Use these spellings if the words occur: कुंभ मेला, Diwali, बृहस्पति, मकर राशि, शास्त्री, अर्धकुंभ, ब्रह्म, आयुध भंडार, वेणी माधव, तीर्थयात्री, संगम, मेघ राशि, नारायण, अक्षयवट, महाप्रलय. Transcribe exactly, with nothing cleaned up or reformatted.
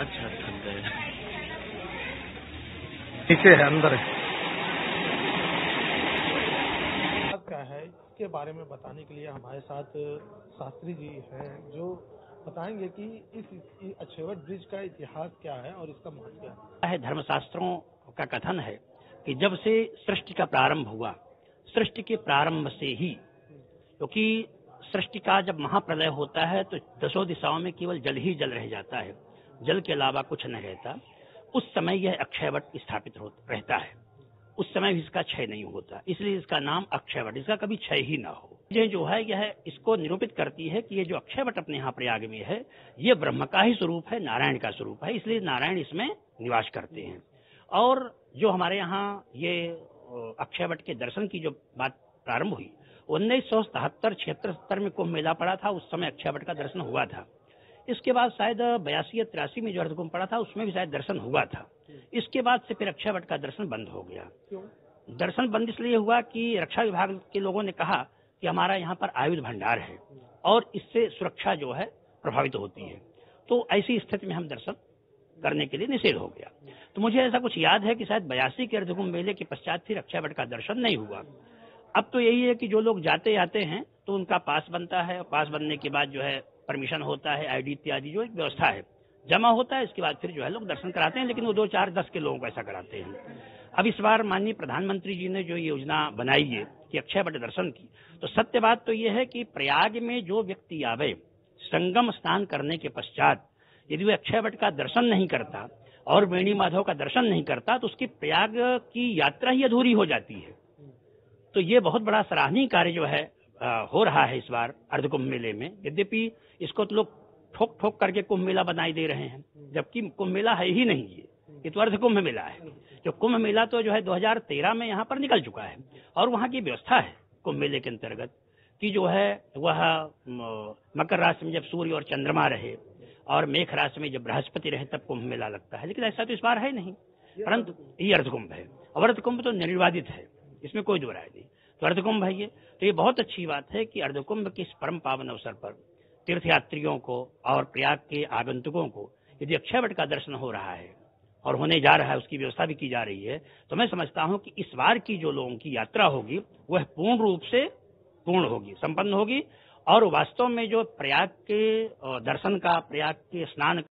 अच्छा ठंडा है, नीचे है, अंदर है। क्या है इसके बारे में बताने के लिए हमारे साथ शास्त्री जी हैं जो बताएंगे कि इस, इस अक्षयवट ब्रिज का इतिहास क्या है और इसका महत्व क्या है। धर्मशास्त्रों का कथन है कि जब से सृष्टि का प्रारंभ हुआ, सृष्टि के प्रारंभ से ही, क्योंकि सृष्टि का जब महाप्रलय होता है तो दसों दिशाओं में केवल जल ही जल रह जाता है, जल के अलावा कुछ नहीं रहता। उस समय यह अक्षयवट स्थापित रहता है, उस समय इसका क्षय नहीं होता, इसलिए इसका नाम अक्षयवट, इसका कभी क्षय ही ना हो। यह जो है यह इसको निरूपित करती है कि ये जो अक्षयवट अपने यहाँ प्रयाग में है ये ब्रह्म का ही स्वरूप है, नारायण का स्वरूप है, इसलिए नारायण इसमें निवास करते हैं। और जो हमारे यहाँ ये अक्षयवट के दर्शन की जो बात प्रारंभ हुई, उन्नीस सौ सतहत्तर छिहत्तर सत्तर में कुंभ मेला पड़ा था, उस समय अक्षयवट का दर्शन हुआ था। इसके बाद शायद बयासी या तिरासी में जो अर्धकुंभ पड़ा था उसमें भी शायद दर्शन हुआ था। इसके बाद से फिर अक्षयवट का दर्शन बंद हो गया। क्यों? दर्शन बंद इसलिए हुआ कि रक्षा विभाग के लोगों ने कहा कि हमारा यहाँ पर आयुध भंडार है और इससे सुरक्षा जो है प्रभावित होती है, तो ऐसी स्थिति में हम दर्शन करने के लिए निषेध हो गया। तो मुझे ऐसा कुछ याद है कि शायद बयासी के अर्धकुंभ मेले के पश्चात फिर अक्षयवट का दर्शन नहीं हुआ। अब तो यही है कि जो लोग जाते आते हैं तो उनका पास बनता है, पास बनने के बाद जो है परमिशन होता है, आईडी इत्यादि जो एक व्यवस्था है, जमा होता है, इसके बाद फिर जो है लोग दर्शन कराते हैं, लेकिन वो दो चार दस के लोगों को ऐसा कराते हैं। अब इस बार माननीय प्रधानमंत्री जी ने जो योजना बनाई है कि अक्षयवट दर्शन की, तो सत्य बात तो ये है कि प्रयाग में जो व्यक्ति आवे संगम स्नान करने के पश्चात यदि वह अक्षयवट का दर्शन नहीं करता और वेणी माधव का दर्शन नहीं करता तो उसकी प्रयाग की यात्रा ही अधूरी हो जाती है। तो ये बहुत बड़ा सराहनीय कार्य जो है आ, हो रहा है इस बार अर्धकुंभ मेले में। यद्यपि इसको तो लोग ठोक ठोक करके कुंभ मेला बनाई दे रहे हैं, जबकि कुंभ मेला है ही नहीं, ये ये तो अर्धकुंभ मेला है। जो कुंभ मेला तो जो है दो हज़ार तेरह में यहाँ पर निकल चुका है और वहाँ की व्यवस्था है कुंभ मेले के अंतर्गत कि जो है वह मकर राशि में जब सूर्य और चंद्रमा रहे और मेघ राशि में जब बृहस्पति रहे तब कुंभ मेला लगता है, लेकिन ऐसा तो इस बार है नहीं। परंतु ये अर्धकुंभ है और अर्धकुंभ तो निर्विवादित है, इसमें कोई दो राय नहीं। तो अर्धकुंभ है ये, तो ये बहुत अच्छी बात है कि अर्धकुंभ के इस परम पावन अवसर पर तीर्थयात्रियों को और प्रयाग के आगंतुकों को यदि अक्षयवट का दर्शन हो रहा है और होने जा रहा है, उसकी व्यवस्था भी की जा रही है, तो मैं समझता हूँ कि इस बार की जो लोगों की यात्रा होगी वह पूर्ण रूप से पूर्ण होगी, संपन्न होगी और वास्तव में जो प्रयाग के दर्शन का, प्रयाग के स्नान